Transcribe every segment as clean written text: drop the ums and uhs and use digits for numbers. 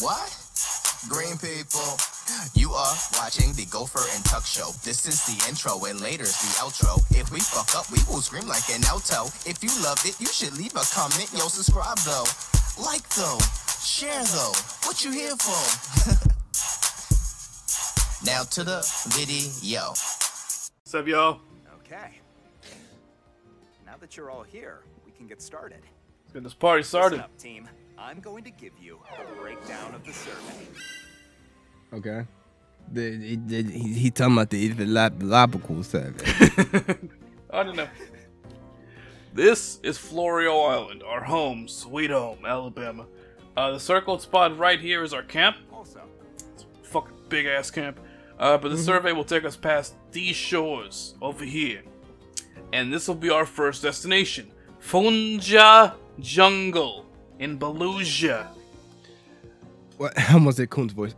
What? Green people, you are watching the Gopher and Tuck Show. This is the intro and later's the outro. If we fuck up, we will scream like an alto. If you loved it, you should leave a comment. Yo, subscribe though, like though, share though. What you here for? Now to the video. What's up, y'all? Okay. Now that you're all here, we can get started. Let's get this party started. Listen up, team. I'm going to give you a breakdown of the survey. Okay. He talking about the ethological survey. I don't know. This is Florio Island, our home, sweet home, Alabama. The circled spot right here is our camp. Also, it's a fucking big ass camp. But the survey will take us past these shores over here, and this will be our first destination: Funja Jungle in Belusia. What? How was it? Coon's voice.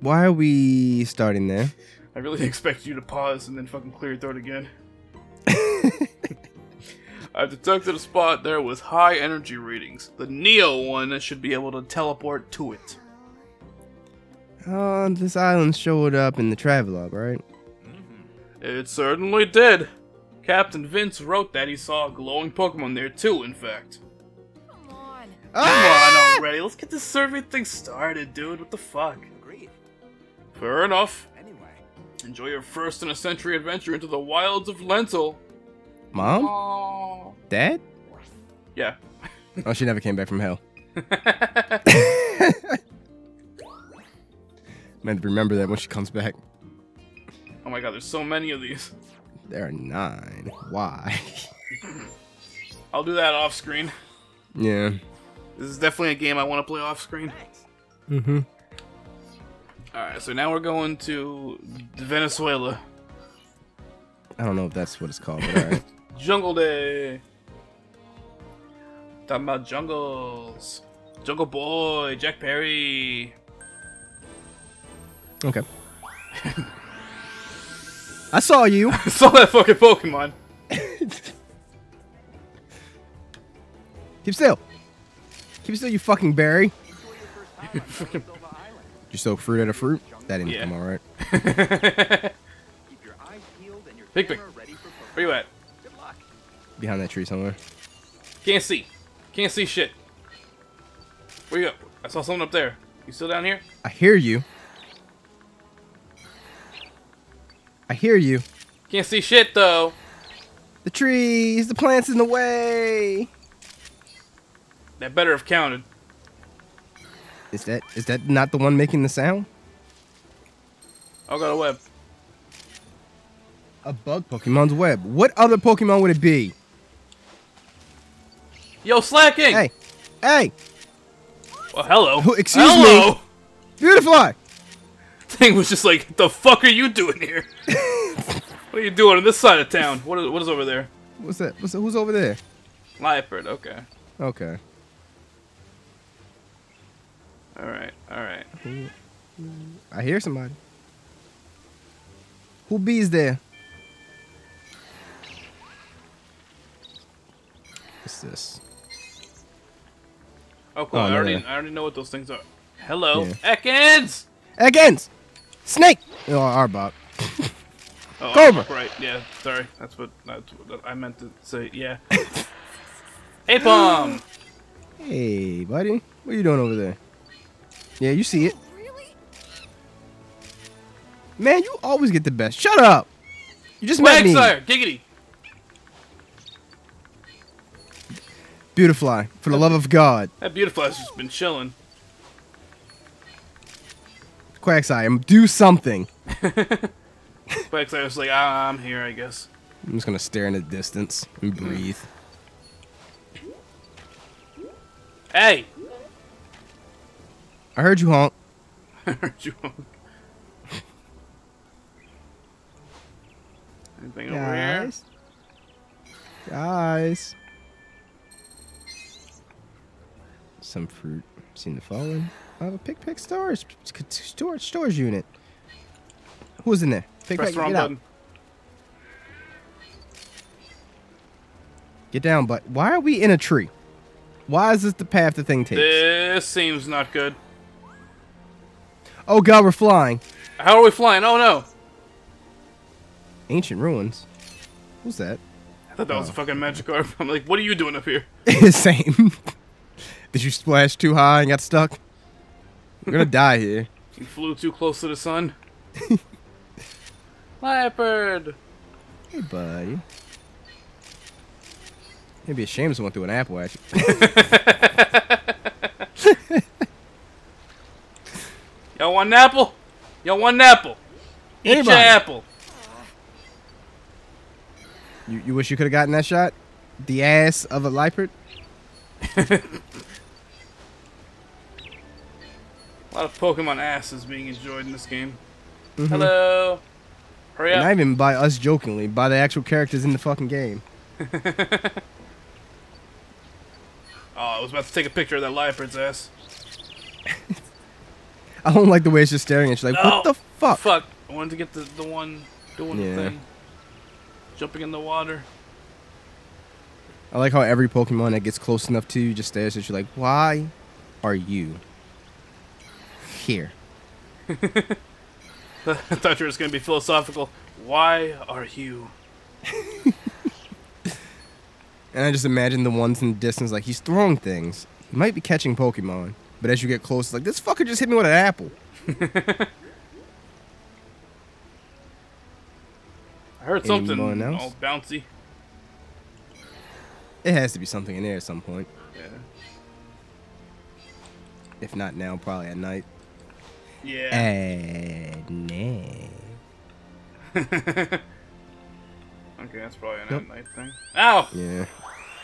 Why are we starting there? I really expect you to pause and then fucking clear your throat again. I've detected a spot there with high energy readings. The Neo one should be able to teleport to it. This island showed up in the travelogue, right? It certainly did. Captain Vince wrote that he saw a glowing Pokemon there too, in fact. Come on already, let's get this survey thing started, dude. What the fuck? Agreed. Fair enough. Anyway. Enjoy your first in a century adventure into the wilds of Lental. Mom? Aww. Dad? Yeah. Oh, she never came back from hell. Meant to remember that when she comes back. Oh my god, there's so many of these. There are 9. Why? I'll do that off screen. Yeah. This is definitely a game I want to play off screen. Mm-hmm. Alright, so now we're going to Venezuela. I don't know if that's what it's called, but alright. Jungle Day! Talking about jungles. Jungle Boy, Jack Perry. Okay. I saw you. I saw that fucking Pokemon. Keep still. Keep still, you fucking berry. You soak fruit out of fruit? That didn't come alright. Big Big. Where you at? Good luck. Behind that tree somewhere. Can't see. Can't see shit. Where you go? I saw someone up there. You still down here? I hear you. I hear you. Can't see shit though. The trees, the plants in the way. That better have counted. Is that not the one making the sound? I got a web. A bug Pokemon's web. What other Pokemon would it be? Yo, Slaking! Hey, hey! Well, hello. Oh, excuse me. Beautifly. Thing was just like, the fuck are you doing here? What are you doing on this side of town? What is over there? What's that? Who's over there? Liepard, okay. Okay. Alright, alright. I hear somebody. Who bees there? What's this? Oh, cool. I already know what those things are. Hello, Ekans! Ekans! Snake! Oh, Arbok. Oh, Cobra! Right, yeah, sorry. That's what I meant to say, yeah. Apom! Hey, buddy. What are you doing over there? Yeah, you see it. Really? Man, you always get the best. Shut up! You just met me. Quagsire! Giggity! Beautifly, for the love of God. That Beautifly's just been chilling. Quagsire, do something. Quagsire's like, I'm here, I guess. I'm just gonna stare in the distance and breathe. Hey! I heard you honk. I heard you honk. Anything guys? Over here? Guys. Some fruit. Seen the fallen. I have a pick storage unit. Who's in there? Press the wrong button. Get down, but why are we in a tree? Why is this the path the thing takes? This seems not good. Oh god, we're flying. How are we flying? Oh no. Ancient ruins. Who's that? I thought that was a fucking magic orb. I'm like, what are you doing up here? Same. Did you splash too high and got stuck? We're gonna die here. You flew too close to the sun. Leopard. Hey, buddy. It'd be a shame someone threw an apple at you. Y'all want an apple? Y'all want an apple? Eat your apple. You wish you could have gotten that shot? The ass of a leopard? A lot of Pokemon asses being enjoyed in this game. Mm-hmm. Hello. Hurry up. Not even by us jokingly, by the actual characters in the fucking game. Oh, I was about to take a picture of that leopard's ass. I don't like the way it's just staring at you. Like, what the fuck? Fuck. I wanted to get the one doing the thing. Jumping in the water. I like how every Pokemon that gets close enough to you just stares at you like, why are you here? I thought you were just going to be philosophical. Why are you? And I just imagine the ones in the distance like, he's throwing things. He might be catching Pokemon. But as you get close, it's like, this fucker just hit me with an apple. I heard something all bouncy. It has to be something in there at some point. Yeah. If not now, probably at night. Yeah. At night. Okay, that's probably an at night thing. Ow! Yeah.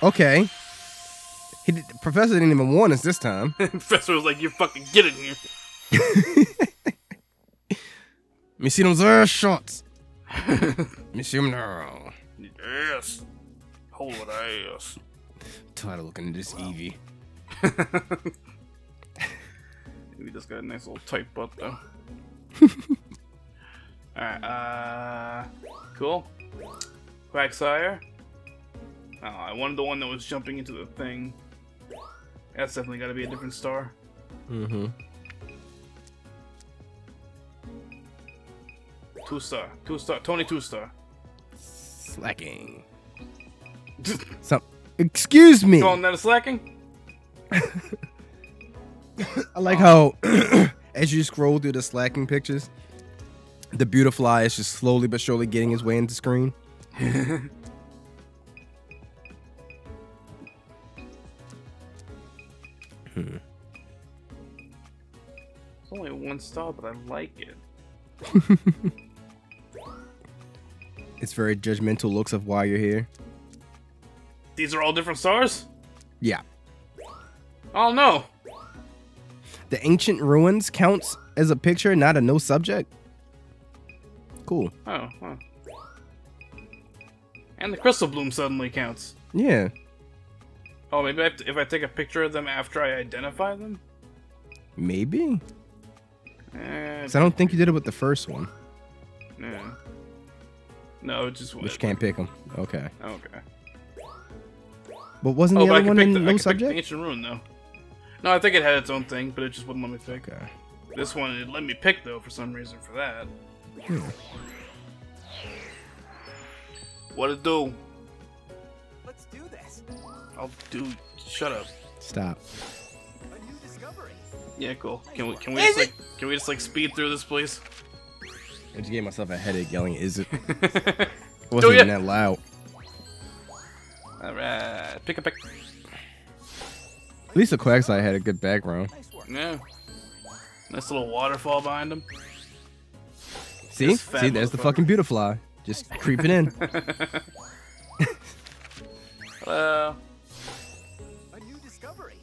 Okay. Professor didn't even warn us this time. Professor was like, you fucking get in here. Let me see those ass shots. Let me see them now. Yes. Hold it, ass. Tired of looking at this Eevee. We just got a nice little type up, though. Alright, cool. Quagsire. Oh, I wanted the one that was jumping into the thing. That's definitely gotta be a different star. Mm-hmm. 2-star. 2-star. Tony 2-star. Slaking. Excuse me! Calling that a slacking? I like how, as you scroll through the slacking pictures, the Beautifly is just slowly but surely getting his way into screen. It's only 1 star, but I like it. It's very judgmental looks of why you're here. These are all different stars? Yeah. Oh no! The ancient ruins counts as a picture, not a no subject? Cool. Oh, huh. And the crystal bloom suddenly counts. Yeah. Oh, maybe I have to, if I take a picture of them after I identify them? Maybe. Because I don't think you did it with the first one. Yeah. No, just one. But you can't pick them. Okay. Okay. But wasn't the other one in no subject? The ancient ruin, though. No, I think it had its own thing, but it just wouldn't let me pick. Okay. This one, it let me pick, though, for some reason, for that. What it do? Let's do this. I'll do. Shut up. Stop. A new discovery. Yeah, cool. Can we just, like, can we just like speed through this, please? I just gave myself a headache yelling. Is it? It wasn't even that loud. All right, pick a pick. At least the Quagsire had a good background. Yeah. Nice little waterfall behind him. See? See, there's the fucking Beautifly. Just creeping in. Hello. A new discovery.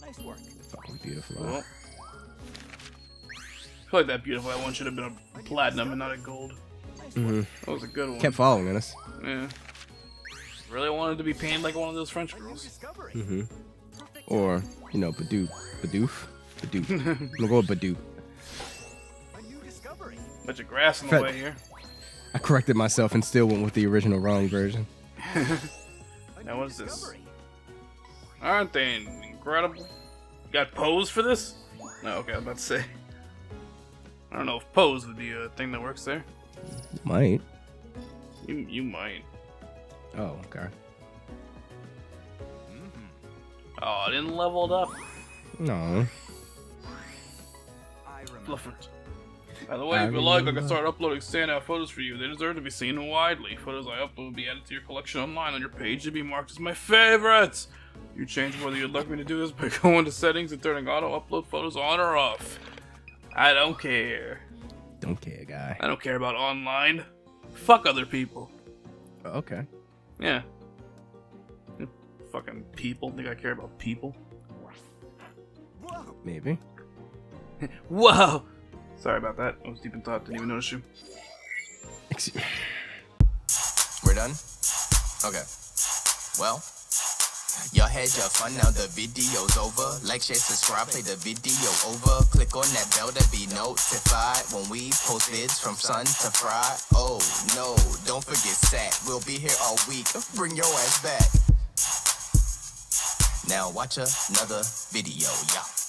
Nice work. Fucking Beautifly. Cool. I feel like that Beautifly one should have been a platinum and not a gold. Mm-hmm. That was a good one. Kept following us. Yeah. Really wanted to be painted like one of those French girls. Mm-hmm. Or, you know, Badoo. Badoof? Badoo. I'm gonna go with Badoo. Bunch of grass in the way here. I corrected myself and still went with the original wrong version. Now what is this? Aren't they incredible? You got pose for this? No, okay, I was about to say. I don't know if pose would be a thing that works there. Might. You might. Oh, okay. Oh, I didn't level it up. No. Fluffers. By the way, if you like, I can start uploading standout photos for you. They deserve to be seen widely. Photos I upload will be added to your collection online on your page to be marked as my favorites. You change whether you'd like me to do this by going to settings and turning auto upload photos on or off. I don't care. Don't care, guy. I don't care about online. Fuck other people. Okay. Yeah. Fucking people. Think I care about people? Maybe. Whoa! Sorry about that. I was deep in thought. Didn't even notice you. Excuse me. We're done? Okay. Well, y'all had your fun, now the video's over. Like, share, subscribe, play the video over. Click on that bell to be notified when we post vids from sun to fry. Oh, no, don't forget Sat. We'll be here all week. Bring your ass back. Now watch another video, y'all.